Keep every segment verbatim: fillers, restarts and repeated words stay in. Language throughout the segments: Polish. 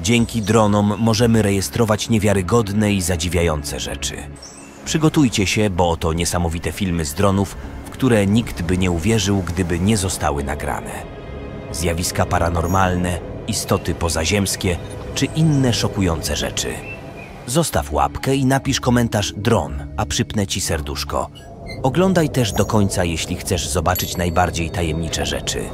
Dzięki dronom możemy rejestrować niewiarygodne i zadziwiające rzeczy. Przygotujcie się, bo oto niesamowite filmy z dronów, w które nikt by nie uwierzył, gdyby nie zostały nagrane. Zjawiska paranormalne, istoty pozaziemskie czy inne szokujące rzeczy. Zostaw łapkę i napisz komentarz dron, a przypnę ci serduszko. Oglądaj też do końca, jeśli chcesz zobaczyć najbardziej tajemnicze rzeczy.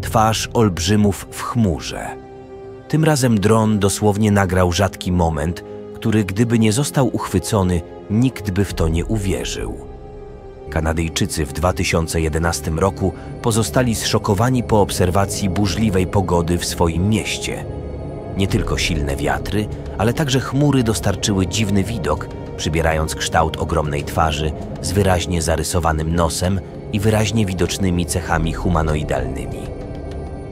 Twarz olbrzymów w chmurze. Tym razem dron dosłownie nagrał rzadki moment, który gdyby nie został uchwycony, nikt by w to nie uwierzył. Kanadyjczycy w dwa tysiące jedenastym roku pozostali zszokowani po obserwacji burzliwej pogody w swoim mieście. Nie tylko silne wiatry, ale także chmury dostarczyły dziwny widok, przybierając kształt ogromnej twarzy z wyraźnie zarysowanym nosem i wyraźnie widocznymi cechami humanoidalnymi.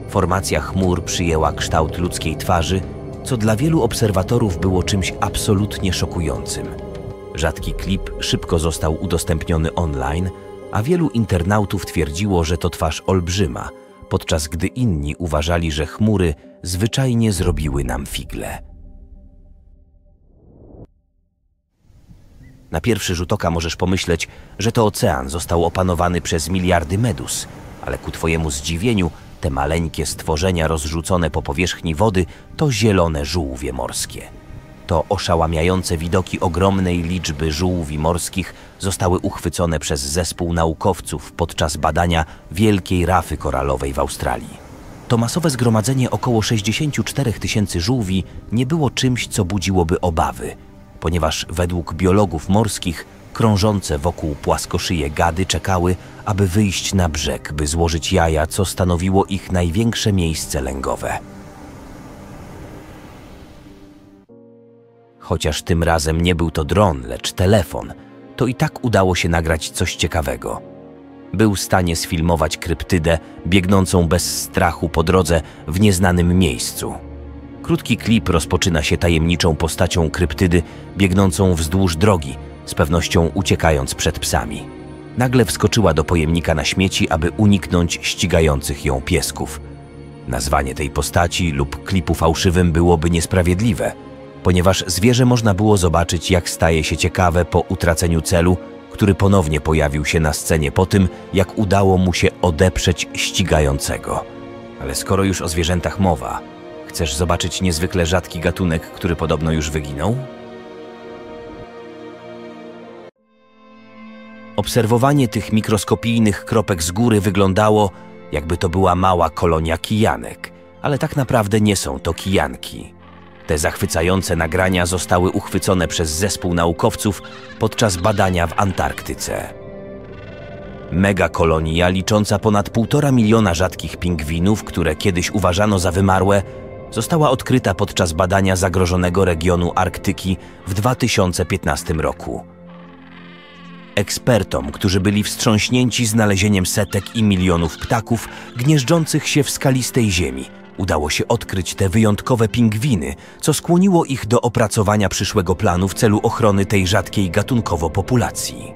Formacja chmur przyjęła kształt ludzkiej twarzy, co dla wielu obserwatorów było czymś absolutnie szokującym. Rzadki klip szybko został udostępniony online, a wielu internautów twierdziło, że to twarz olbrzyma, podczas gdy inni uważali, że chmury zwyczajnie zrobiły nam figle. Na pierwszy rzut oka możesz pomyśleć, że to ocean został opanowany przez miliardy medus, ale ku twojemu zdziwieniu te maleńkie stworzenia rozrzucone po powierzchni wody to zielone żółwie morskie. To oszałamiające widoki ogromnej liczby żółwi morskich zostały uchwycone przez zespół naukowców podczas badania wielkiej rafy koralowej w Australii. To masowe zgromadzenie około sześćdziesięciu czterech tysięcy żółwi nie było czymś, co budziłoby obawy, ponieważ według biologów morskich krążące wokół płaskorzyje gady czekały, aby wyjść na brzeg, by złożyć jaja, co stanowiło ich największe miejsce lęgowe. Chociaż tym razem nie był to dron, lecz telefon, to i tak udało się nagrać coś ciekawego. Był w stanie sfilmować kryptydę biegnącą bez strachu po drodze w nieznanym miejscu. Krótki klip rozpoczyna się tajemniczą postacią kryptydy biegnącą wzdłuż drogi, z pewnością uciekając przed psami. Nagle wskoczyła do pojemnika na śmieci, aby uniknąć ścigających ją piesków. Nazwanie tej postaci lub klipu fałszywym byłoby niesprawiedliwe, ponieważ zwierzę można było zobaczyć, jak staje się ciekawe po utraceniu celu, który ponownie pojawił się na scenie po tym, jak udało mu się odeprzeć ścigającego. Ale skoro już o zwierzętach mowa, chcesz zobaczyć niezwykle rzadki gatunek, który podobno już wyginął? Obserwowanie tych mikroskopijnych kropek z góry wyglądało, jakby to była mała kolonia kijanek, ale tak naprawdę nie są to kijanki. Te zachwycające nagrania zostały uchwycone przez zespół naukowców podczas badania w Antarktyce. Megakolonia licząca ponad półtora miliona rzadkich pingwinów, które kiedyś uważano za wymarłe, została odkryta podczas badania zagrożonego regionu Arktyki w dwa tysiące piętnastym roku. Ekspertom, którzy byli wstrząśnięci znalezieniem setek i milionów ptaków gnieżdżących się w skalistej ziemi, udało się odkryć te wyjątkowe pingwiny, co skłoniło ich do opracowania przyszłego planu w celu ochrony tej rzadkiej gatunkowo populacji.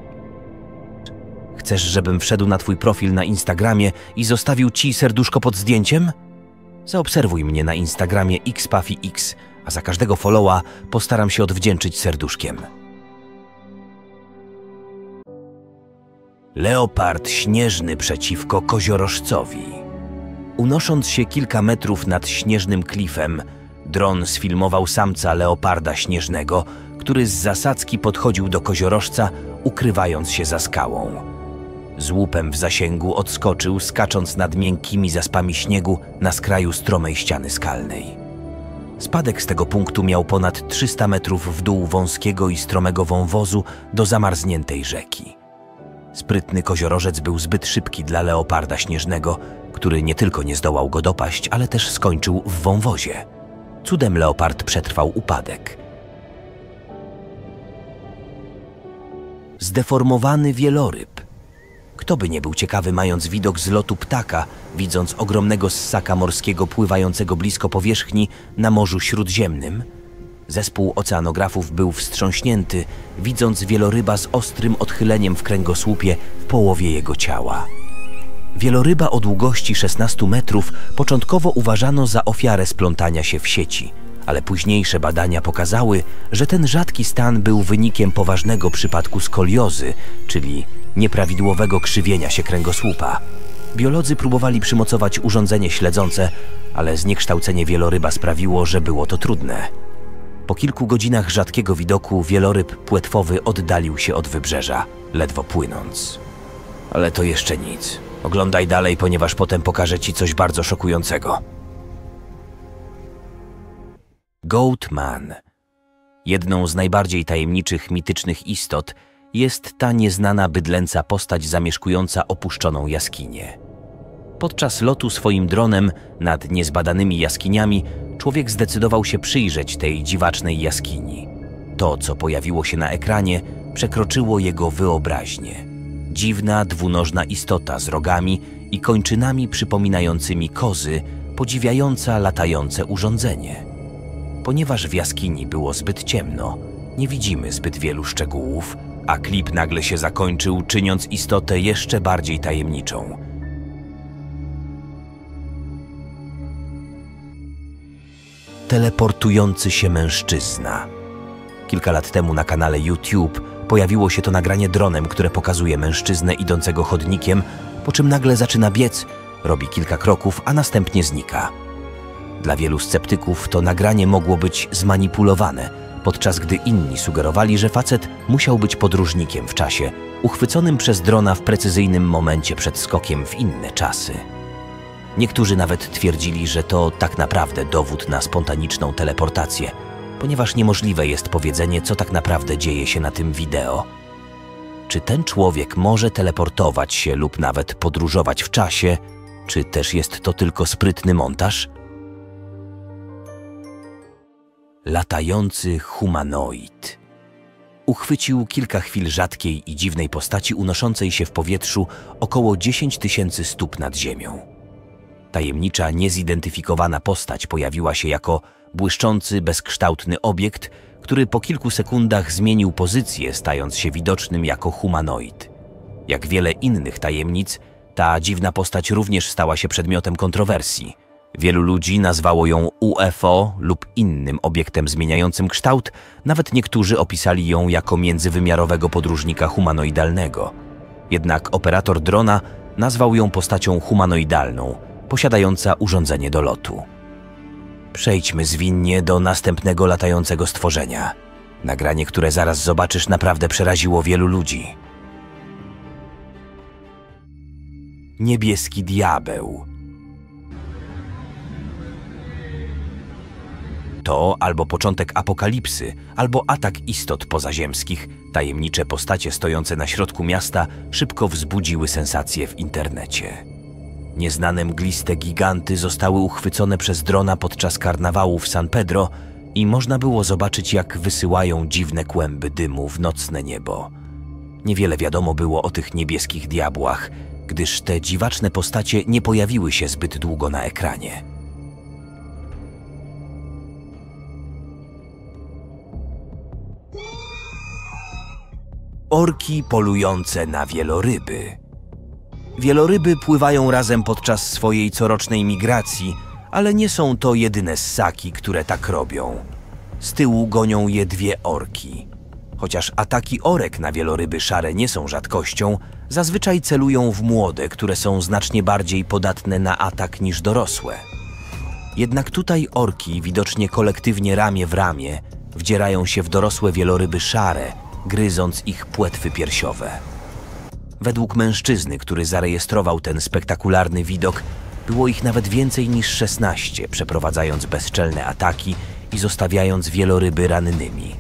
Chcesz, żebym wszedł na twój profil na Instagramie i zostawił ci serduszko pod zdjęciem? Zaobserwuj mnie na Instagramie xpafix, a za każdego followa postaram się odwdzięczyć serduszkiem. Leopard śnieżny przeciwko koziorożcowi. Unosząc się kilka metrów nad śnieżnym klifem, dron sfilmował samca leoparda śnieżnego, który z zasadzki podchodził do koziorożca, ukrywając się za skałą. Z łupem w zasięgu odskoczył, skacząc nad miękkimi zaspami śniegu na skraju stromej ściany skalnej. Spadek z tego punktu miał ponad trzysta metrów w dół wąskiego i stromego wąwozu do zamarzniętej rzeki. Sprytny koziorożec był zbyt szybki dla leoparda śnieżnego, który nie tylko nie zdołał go dopaść, ale też skończył w wąwozie. Cudem leopard przetrwał upadek. Zdeformowany wieloryb. Kto by nie był ciekawy, mając widok z lotu ptaka, widząc ogromnego ssaka morskiego pływającego blisko powierzchni na Morzu Śródziemnym? Zespół oceanografów był wstrząśnięty, widząc wieloryba z ostrym odchyleniem w kręgosłupie w połowie jego ciała. Wieloryba o długości szesnastu metrów początkowo uważano za ofiarę splątania się w sieci, ale późniejsze badania pokazały, że ten rzadki stan był wynikiem poważnego przypadku skoliozy, czyli nieprawidłowego krzywienia się kręgosłupa. Biolodzy próbowali przymocować urządzenie śledzące, ale zniekształcenie wieloryba sprawiło, że było to trudne. Po kilku godzinach rzadkiego widoku wieloryb płetwowy oddalił się od wybrzeża, ledwo płynąc. Ale to jeszcze nic. Oglądaj dalej, ponieważ potem pokażę ci coś bardzo szokującego. Goatman. Jedną z najbardziej tajemniczych, mitycznych istot jest ta nieznana bydlęca postać zamieszkująca opuszczoną jaskinię. Podczas lotu swoim dronem nad niezbadanymi jaskiniami człowiek zdecydował się przyjrzeć tej dziwacznej jaskini. To, co pojawiło się na ekranie, przekroczyło jego wyobraźnię. Dziwna, dwunożna istota z rogami i kończynami przypominającymi kozy, podziwiająca latające urządzenie. Ponieważ w jaskini było zbyt ciemno, nie widzimy zbyt wielu szczegółów, a klip nagle się zakończył, czyniąc istotę jeszcze bardziej tajemniczą. Teleportujący się mężczyzna. Kilka lat temu na kanale YouTube pojawiło się to nagranie dronem, które pokazuje mężczyznę idącego chodnikiem, po czym nagle zaczyna biec, robi kilka kroków, a następnie znika. Dla wielu sceptyków to nagranie mogło być zmanipulowane, podczas gdy inni sugerowali, że facet musiał być podróżnikiem w czasie, uchwyconym przez drona w precyzyjnym momencie przed skokiem w inne czasy. Niektórzy nawet twierdzili, że to tak naprawdę dowód na spontaniczną teleportację, ponieważ niemożliwe jest powiedzenie, co tak naprawdę dzieje się na tym wideo. Czy ten człowiek może teleportować się lub nawet podróżować w czasie, czy też jest to tylko sprytny montaż? Latający humanoid. Uchwycił kilka chwil rzadkiej i dziwnej postaci unoszącej się w powietrzu około dziesięć tysięcy stóp nad ziemią. Tajemnicza, niezidentyfikowana postać pojawiła się jako błyszczący, bezkształtny obiekt, który po kilku sekundach zmienił pozycję, stając się widocznym jako humanoid. Jak wiele innych tajemnic, ta dziwna postać również stała się przedmiotem kontrowersji. Wielu ludzi nazwało ją U F O lub innym obiektem zmieniającym kształt, nawet niektórzy opisali ją jako międzywymiarowego podróżnika humanoidalnego. Jednak operator drona nazwał ją postacią humanoidalną, posiadająca urządzenie do lotu. Przejdźmy zwinnie do następnego latającego stworzenia. Nagranie, które zaraz zobaczysz, naprawdę przeraziło wielu ludzi. Niebieski diabeł. To albo początek apokalipsy, albo atak istot pozaziemskich. Tajemnicze postacie stojące na środku miasta szybko wzbudziły sensację w internecie. Nieznane mgliste giganty zostały uchwycone przez drona podczas karnawału w San Pedro i można było zobaczyć, jak wysyłają dziwne kłęby dymu w nocne niebo. Niewiele wiadomo było o tych niebieskich diabłach, gdyż te dziwaczne postacie nie pojawiły się zbyt długo na ekranie. Orki polujące na wieloryby. Wieloryby pływają razem podczas swojej corocznej migracji, ale nie są to jedyne ssaki, które tak robią. Z tyłu gonią je dwie orki. Chociaż ataki orek na wieloryby szare nie są rzadkością, zazwyczaj celują w młode, które są znacznie bardziej podatne na atak niż dorosłe. Jednak tutaj orki, widocznie kolektywnie ramię w ramię, wdzierają się w dorosłe wieloryby szare, gryząc ich płetwy piersiowe. Według mężczyzny, który zarejestrował ten spektakularny widok, było ich nawet więcej niż szesnaście, przeprowadzając bezczelne ataki i zostawiając wieloryby rannymi.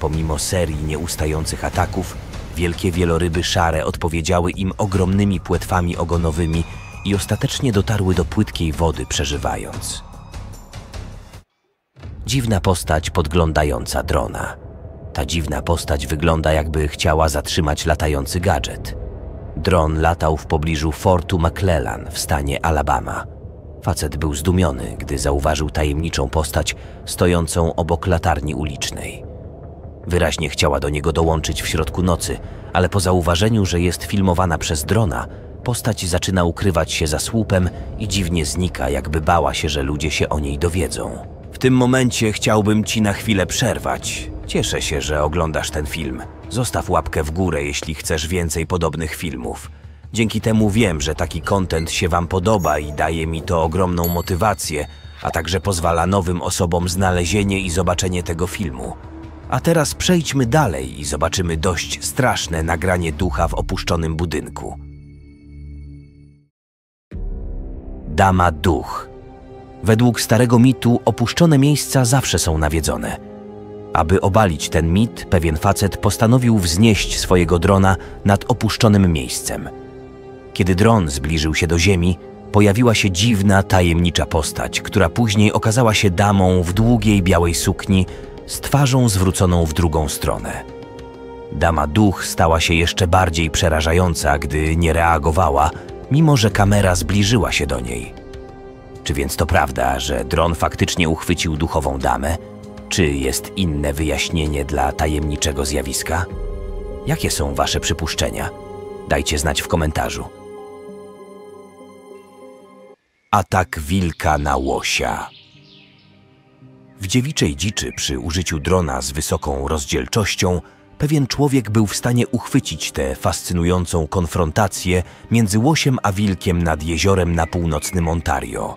Pomimo serii nieustających ataków, wielkie wieloryby szare odpowiedziały im ogromnymi płetwami ogonowymi i ostatecznie dotarły do płytkiej wody, przeżywając. Dziwna postać podglądająca drona. Ta dziwna postać wygląda, jakby chciała zatrzymać latający gadżet. Dron latał w pobliżu Fortu McClellan w stanie Alabama. Facet był zdumiony, gdy zauważył tajemniczą postać stojącą obok latarni ulicznej. Wyraźnie chciała do niego dołączyć w środku nocy, ale po zauważeniu, że jest filmowana przez drona, postać zaczyna ukrywać się za słupem i dziwnie znika, jakby bała się, że ludzie się o niej dowiedzą. W tym momencie chciałbym ci na chwilę przerwać. Cieszę się, że oglądasz ten film. Zostaw łapkę w górę, jeśli chcesz więcej podobnych filmów. Dzięki temu wiem, że taki content się wam podoba i daje mi to ogromną motywację, a także pozwala nowym osobom znalezienie i zobaczenie tego filmu. A teraz przejdźmy dalej i zobaczymy dość straszne nagranie ducha w opuszczonym budynku. Dama duch. Według starego mitu opuszczone miejsca zawsze są nawiedzone. Aby obalić ten mit, pewien facet postanowił wznieść swojego drona nad opuszczonym miejscem. Kiedy dron zbliżył się do ziemi, pojawiła się dziwna, tajemnicza postać, która później okazała się damą w długiej białej sukni z twarzą zwróconą w drugą stronę. Dama duch stała się jeszcze bardziej przerażająca, gdy nie reagowała, mimo że kamera zbliżyła się do niej. Czy więc to prawda, że dron faktycznie uchwycił duchową damę? Czy jest inne wyjaśnienie dla tajemniczego zjawiska? Jakie są wasze przypuszczenia? Dajcie znać w komentarzu. Atak wilka na łosia. W dziewiczej dziczy przy użyciu drona z wysoką rozdzielczością pewien człowiek był w stanie uchwycić tę fascynującą konfrontację między łosiem a wilkiem nad jeziorem na północnym Ontario.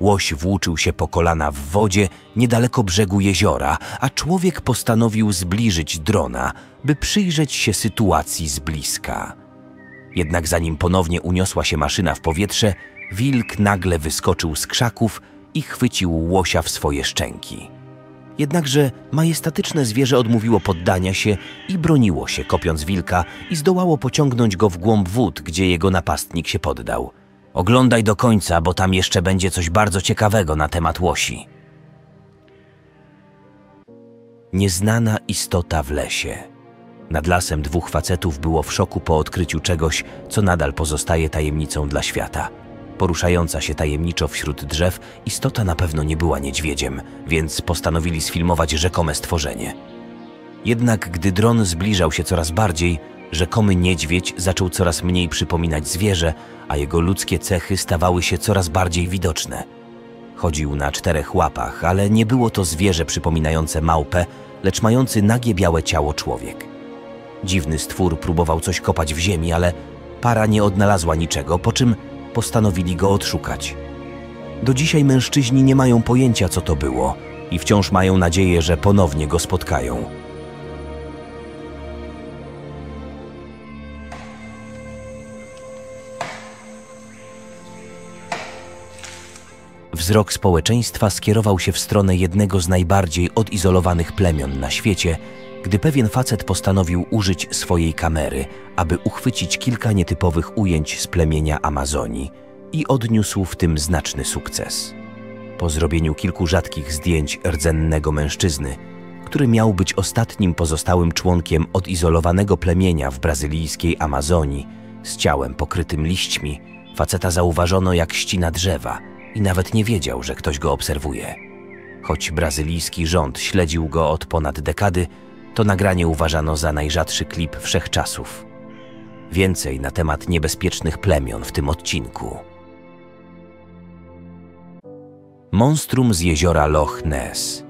Łoś włóczył się po kolana w wodzie niedaleko brzegu jeziora, a człowiek postanowił zbliżyć drona, by przyjrzeć się sytuacji z bliska. Jednak zanim ponownie uniosła się maszyna w powietrze, wilk nagle wyskoczył z krzaków i chwycił łosia w swoje szczęki. Jednakże majestatyczne zwierzę odmówiło poddania się i broniło się, kopiąc wilka, i zdołało pociągnąć go w głąb wód, gdzie jego napastnik się poddał. Oglądaj do końca, bo tam jeszcze będzie coś bardzo ciekawego na temat łosi. Nieznana istota w lesie. Nad lasem dwóch facetów było w szoku po odkryciu czegoś, co nadal pozostaje tajemnicą dla świata. Poruszająca się tajemniczo wśród drzew, istota na pewno nie była niedźwiedziem, więc postanowili sfilmować rzekome stworzenie. Jednak gdy dron zbliżał się coraz bardziej, rzekomy niedźwiedź zaczął coraz mniej przypominać zwierzę, a jego ludzkie cechy stawały się coraz bardziej widoczne. Chodził na czterech łapach, ale nie było to zwierzę przypominające małpę, lecz mający nagie białe ciało człowiek. Dziwny stwór próbował coś kopać w ziemi, ale para nie odnalazła niczego, po czym postanowili go odszukać. Do dzisiaj mężczyźni nie mają pojęcia, co to było, i wciąż mają nadzieję, że ponownie go spotkają. Wzrok społeczeństwa skierował się w stronę jednego z najbardziej odizolowanych plemion na świecie, gdy pewien facet postanowił użyć swojej kamery, aby uchwycić kilka nietypowych ujęć z plemienia Amazonii i odniósł w tym znaczny sukces. Po zrobieniu kilku rzadkich zdjęć rdzennego mężczyzny, który miał być ostatnim pozostałym członkiem odizolowanego plemienia w brazylijskiej Amazonii, z ciałem pokrytym liśćmi, faceta zauważono, jak ścina drzewa, i nawet nie wiedział, że ktoś go obserwuje. Choć brazylijski rząd śledził go od ponad dekady, to nagranie uważano za najrzadszy klip wszechczasów. Więcej na temat niebezpiecznych plemion w tym odcinku. Monstrum z jeziora Loch Ness.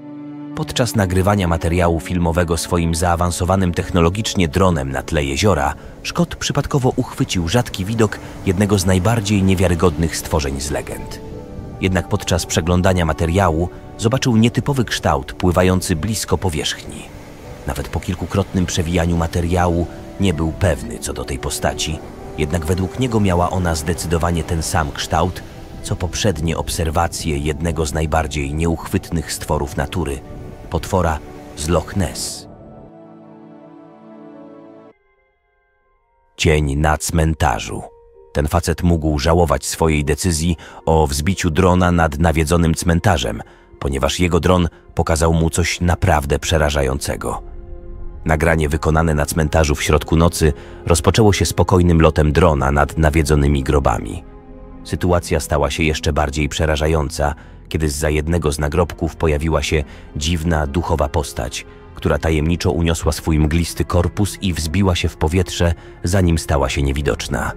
Podczas nagrywania materiału filmowego swoim zaawansowanym technologicznie dronem na tle jeziora, Szkot przypadkowo uchwycił rzadki widok jednego z najbardziej niewiarygodnych stworzeń z legend. Jednak podczas przeglądania materiału zobaczył nietypowy kształt pływający blisko powierzchni. Nawet po kilkukrotnym przewijaniu materiału nie był pewny co do tej postaci, jednak według niego miała ona zdecydowanie ten sam kształt, co poprzednie obserwacje jednego z najbardziej nieuchwytnych stworów natury, potwora z Loch Ness. Cień na cmentarzu. Ten facet mógł żałować swojej decyzji o wzbiciu drona nad nawiedzonym cmentarzem, ponieważ jego dron pokazał mu coś naprawdę przerażającego. Nagranie wykonane na cmentarzu w środku nocy rozpoczęło się spokojnym lotem drona nad nawiedzonymi grobami. Sytuacja stała się jeszcze bardziej przerażająca, kiedy zza jednego z nagrobków pojawiła się dziwna, duchowa postać, która tajemniczo uniosła swój mglisty korpus i wzbiła się w powietrze, zanim stała się niewidoczna.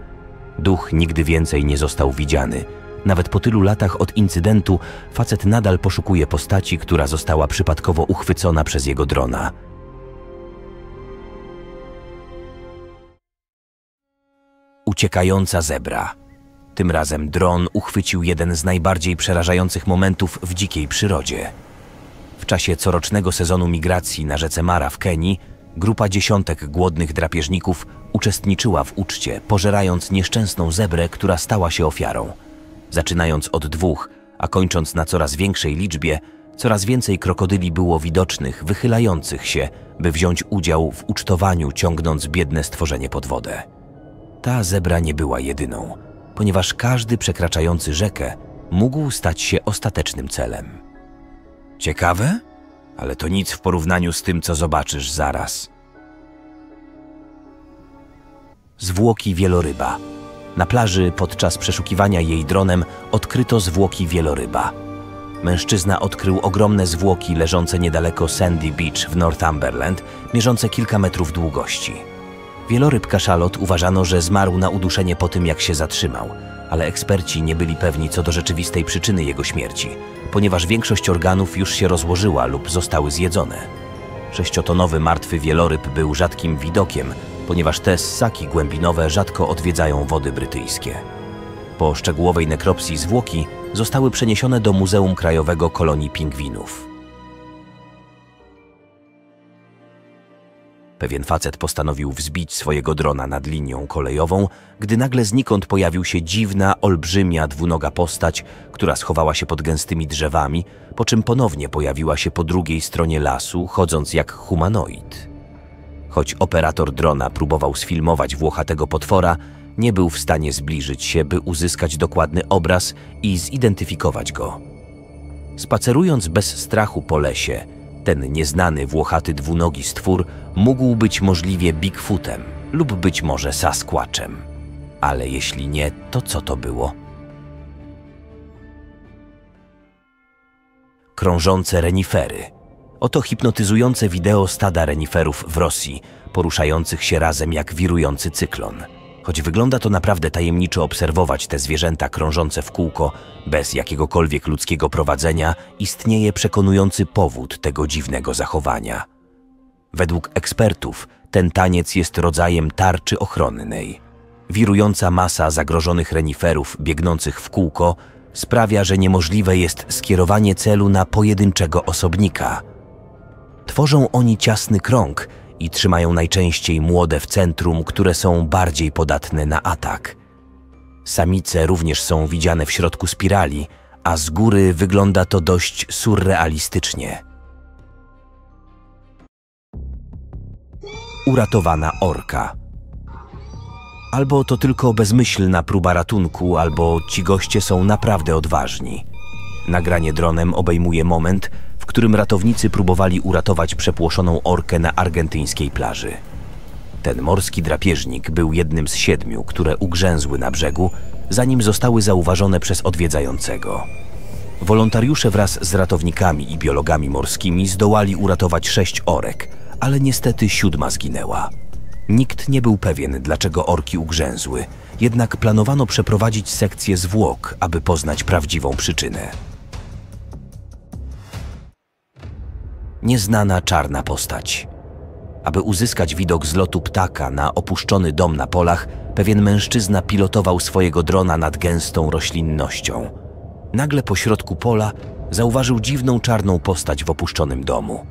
Duch nigdy więcej nie został widziany. Nawet po tylu latach od incydentu facet nadal poszukuje postaci, która została przypadkowo uchwycona przez jego drona. Uciekająca zebra. Tym razem dron uchwycił jeden z najbardziej przerażających momentów w dzikiej przyrodzie. W czasie corocznego sezonu migracji na rzece Mara w Kenii grupa dziesiątek głodnych drapieżników uczestniczyła w uczcie, pożerając nieszczęsną zebrę, która stała się ofiarą. Zaczynając od dwóch, a kończąc na coraz większej liczbie, coraz więcej krokodyli było widocznych, wychylających się, by wziąć udział w ucztowaniu, ciągnąc biedne stworzenie pod wodę. Ta zebra nie była jedyną, ponieważ każdy przekraczający rzekę mógł stać się ostatecznym celem. Ciekawe? Ale to nic w porównaniu z tym, co zobaczysz zaraz. Zwłoki wieloryba. Na plaży podczas przeszukiwania jej dronem odkryto zwłoki wieloryba. Mężczyzna odkrył ogromne zwłoki leżące niedaleko Sandy Beach w Northumberland, mierzące kilka metrów długości. Wieloryb kaszalot uważano, że zmarł na uduszenie po tym, jak się zatrzymał, ale eksperci nie byli pewni co do rzeczywistej przyczyny jego śmierci, ponieważ większość organów już się rozłożyła lub zostały zjedzone. Sześciotonowy martwy wieloryb był rzadkim widokiem, ponieważ te ssaki głębinowe rzadko odwiedzają wody brytyjskie. Po szczegółowej nekropsji zwłoki zostały przeniesione do Muzeum Krajowego Kolonii Pingwinów. Pewien facet postanowił wzbić swojego drona nad linią kolejową, gdy nagle znikąd pojawił się dziwna, olbrzymia, dwunoga postać, która schowała się pod gęstymi drzewami, po czym ponownie pojawiła się po drugiej stronie lasu, chodząc jak humanoid. Choć operator drona próbował sfilmować włochatego potwora, nie był w stanie zbliżyć się, by uzyskać dokładny obraz i zidentyfikować go. Spacerując bez strachu po lesie, ten nieznany włochaty dwunogi stwór mógł być możliwie Bigfootem lub być może Sasquatchem. Ale jeśli nie, to co to było? Krążące renifery. Oto hipnotyzujące wideo stada reniferów w Rosji, poruszających się razem jak wirujący cyklon. Choć wygląda to naprawdę tajemniczo obserwować te zwierzęta krążące w kółko, bez jakiegokolwiek ludzkiego prowadzenia, istnieje przekonujący powód tego dziwnego zachowania. Według ekspertów ten taniec jest rodzajem tarczy ochronnej. Wirująca masa zagrożonych reniferów biegnących w kółko sprawia, że niemożliwe jest skierowanie celu na pojedynczego osobnika. Tworzą oni ciasny krąg i trzymają najczęściej młode w centrum, które są bardziej podatne na atak. Samice również są widziane w środku spirali, a z góry wygląda to dość surrealistycznie. Uratowana orka. Albo to tylko bezmyślna próba ratunku, albo ci goście są naprawdę odważni. Nagranie dronem obejmuje moment, w którym ratownicy próbowali uratować przepłoszoną orkę na argentyńskiej plaży. Ten morski drapieżnik był jednym z siedmiu, które ugrzęzły na brzegu, zanim zostały zauważone przez odwiedzającego. Wolontariusze wraz z ratownikami i biologami morskimi zdołali uratować sześć orek, ale niestety siódma zginęła. Nikt nie był pewien, dlaczego orki ugrzęzły, jednak planowano przeprowadzić sekcję zwłok, aby poznać prawdziwą przyczynę. Nieznana czarna postać. Aby uzyskać widok z lotu ptaka na opuszczony dom na polach, pewien mężczyzna pilotował swojego drona nad gęstą roślinnością. Nagle pośrodku pola zauważył dziwną czarną postać w opuszczonym domu.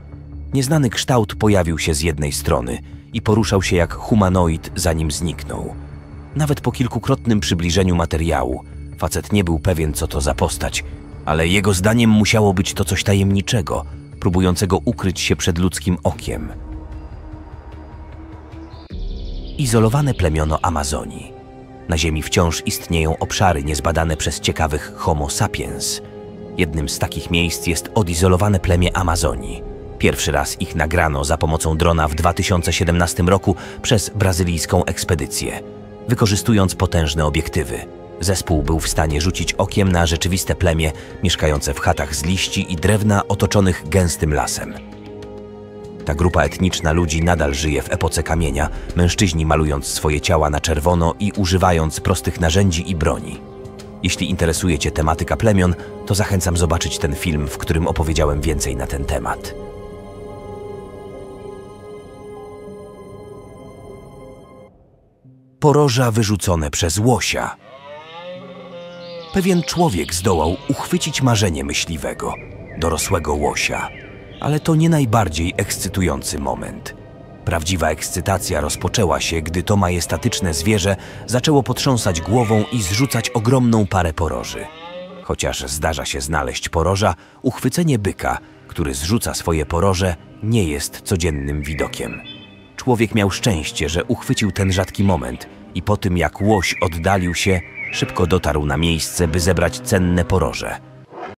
Nieznany kształt pojawił się z jednej strony i poruszał się jak humanoid, zanim zniknął. Nawet po kilkukrotnym przybliżeniu materiału facet nie był pewien, co to za postać, ale jego zdaniem musiało być to coś tajemniczego, próbującego ukryć się przed ludzkim okiem. Izolowane plemiona Amazonii. Na Ziemi wciąż istnieją obszary niezbadane przez ciekawych homo sapiens. Jednym z takich miejsc jest odizolowane plemię Amazonii. Pierwszy raz ich nagrano za pomocą drona w dwa tysiące siedemnastym roku przez brazylijską ekspedycję, wykorzystując potężne obiektywy. Zespół był w stanie rzucić okiem na rzeczywiste plemię mieszkające w chatach z liści i drewna otoczonych gęstym lasem. Ta grupa etniczna ludzi nadal żyje w epoce kamienia, mężczyźni malując swoje ciała na czerwono i używając prostych narzędzi i broni. Jeśli interesuje Cię tematyka plemion, to zachęcam zobaczyć ten film, w którym opowiedziałem więcej na ten temat. Poroża wyrzucone przez łosia. Pewien człowiek zdołał uchwycić marzenie myśliwego, dorosłego łosia. Ale to nie najbardziej ekscytujący moment. Prawdziwa ekscytacja rozpoczęła się, gdy to majestatyczne zwierzę zaczęło potrząsać głową i zrzucać ogromną parę poroży. Chociaż zdarza się znaleźć poroża, uchwycenie byka, który zrzuca swoje poroże, nie jest codziennym widokiem. Człowiek miał szczęście, że uchwycił ten rzadki moment i po tym jak łoś oddalił się, szybko dotarł na miejsce, by zebrać cenne poroże.